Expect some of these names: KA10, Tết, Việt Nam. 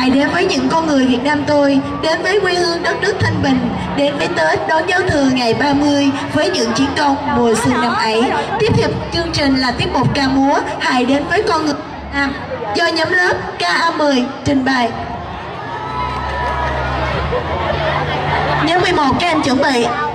lại đến với những con người Việt Nam tôi, đến với quê hương đất nước thanh bình, đến với Tết đón giao thừa ngày 30 với những chiến công mùa xuân năm ấy. Tiếp theo chương trình là tiết mục ca múa Hãy đến với con người Việt Nam do nhóm lớp KA10 trình bày. Nhóm 11 các anh chuẩn bị.